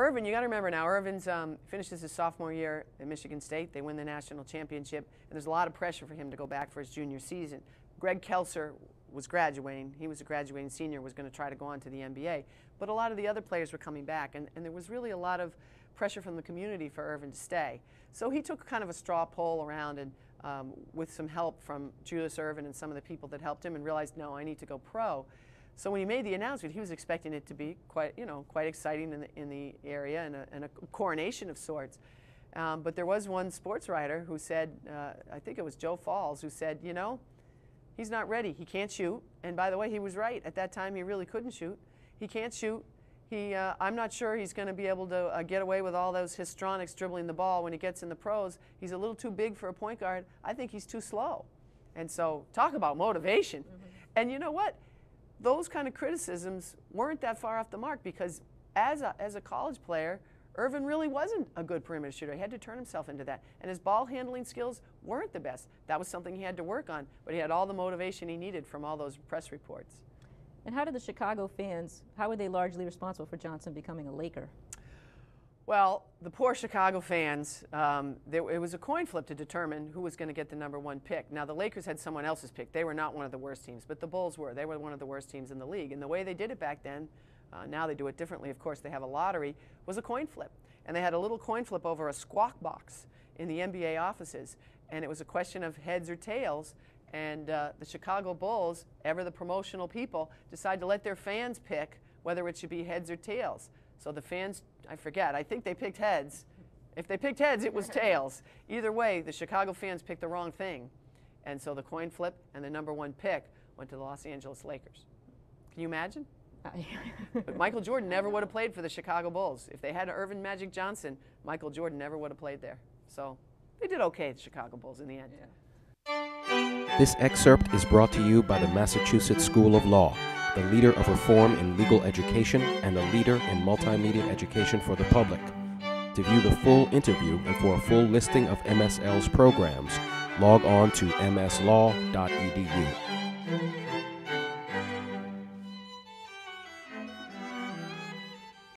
Earvin, you got to remember now, Earvin's finishes his sophomore year at Michigan State. They win the national championship, and there's a lot of pressure for him to go back for his junior season. Greg Kelser was graduating. He was a graduating senior, was going to try to go on to the NBA. But a lot of the other players were coming back, and there was really a lot of pressure from the community for Earvin to stay. So he took kind of a straw poll around and with some help from Julius Erving and some of the people that helped him, and realized, no, I need to go pro. So when he made the announcement, he was expecting it to be quite, you know, quite exciting in the area, and a coronation of sorts. But there was one sports writer who said, I think it was Joe Falls, who said, you know, he's not ready. He can't shoot. And by the way, he was right. At that time, he really couldn't shoot. He can't shoot. I'm not sure he's going to be able to get away with all those histrionics dribbling the ball when he gets in the pros. He's a little too big for a point guard. I think he's too slow. And so talk about motivation. Mm-hmm. And you know what? Those kind of criticisms weren't that far off the mark, because as a college player, Earvin really wasn't a good perimeter shooter. He had to turn himself into that. And his ball handling skills weren't the best. That was something he had to work on, but he had all the motivation he needed from all those press reports. And how did the Chicago fans, how were they largely responsible for Johnson becoming a Laker? Well, the poor Chicago fans, it was a coin flip to determine who was going to get the #1 pick. Now, the Lakers had someone else's pick. They were not one of the worst teams, but the Bulls were. They were one of the worst teams in the league. And the way they did it back then, now they do it differently. Of course, they have a lottery, was a coin flip. And they had a little coin flip over a squawk box in the NBA offices. And it was a question of heads or tails. And the Chicago Bulls, ever the promotional people, decided to let their fans pick whether it should be heads or tails. So the fans, I forget, I think they picked heads. If they picked heads, it was tails. Either way, the Chicago fans picked the wrong thing. And so the coin flip and the #1 pick went to the Los Angeles Lakers. Can you imagine? But Michael Jordan never would have played for the Chicago Bulls. If they had Earvin Magic Johnson, Michael Jordan never would have played there. So they did okay, the Chicago Bulls, in the end. Yeah. This excerpt is brought to you by the Massachusetts School of Law, the leader of reform in legal education and a leader in multimedia education for the public. To view the full interview and for a full listing of MSL's programs, log on to mslaw.edu.